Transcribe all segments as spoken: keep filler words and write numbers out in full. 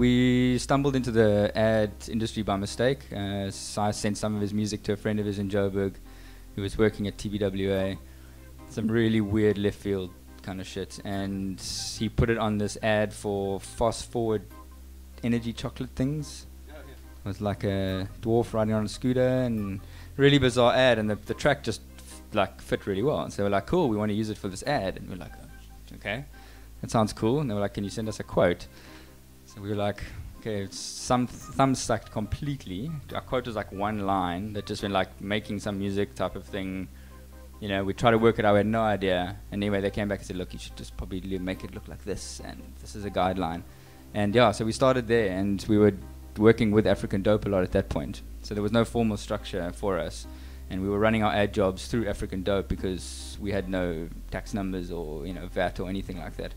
We stumbled into the ad industry by mistake. Uh, Sai sent some of his music to a friend of his in Joburg who was working at T B W A. Some really weird left field kind of shit. And he put it on this ad for fast forward energy chocolate things. Oh, yeah. It was like a dwarf riding on a scooter and really bizarre ad. And the, the track just f like fit really well. And so we're like, cool, we want to use it for this ad. And we're like, oh, okay, that sounds cool. And they were like, can you send us a quote? So we were like, okay, some thumb sucked completely. Our quote was like one line that just went like making some music type of thing. You know, we tried to work it out, we had no idea. And anyway, they came back and said, look, you should just probably make it look like this, and this is a guideline. And yeah, so we started there, and we were working with African Dope a lot at that point. So there was no formal structure for us. And we were running our ad jobs through African Dope because we had no tax numbers or, you know, V A T or anything like that.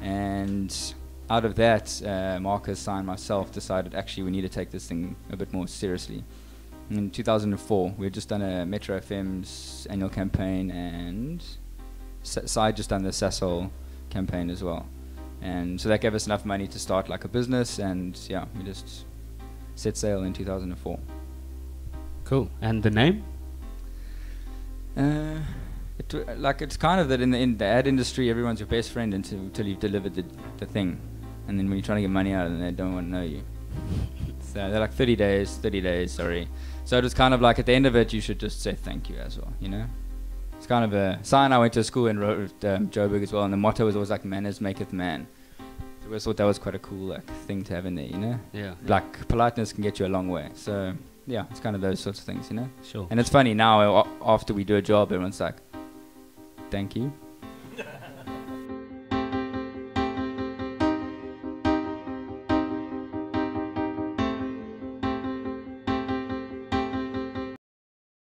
And out of that, uh, Marcus, Sai, and myself decided actually we need to take this thing a bit more seriously. In two thousand four, we had just done a Metro F M's annual campaign, and Sai had just done the Sasol campaign as well. And so that gave us enough money to start like a business, and yeah, we just set sail in two thousand four. Cool. And the name? Uh, it w like it's kind of that in the, in the ad industry, everyone's your best friend until, until you've delivered the, the thing. And then when you're trying to get money out of them, they don't want to know you. So they're like thirty days, thirty days, sorry. So it was kind of like at the end of it, you should just say thank you as well, you know? It's kind of a... Sai and I went to school in Ro um, Joburg as well, and the motto was always like, manners maketh man. So we thought that was quite a cool like thing to have in there, you know? Yeah. Like, yeah. Politeness can get you a long way. So yeah, it's kind of those sorts of things, you know? Sure. And it's funny, now after we do a job, everyone's like, thank you.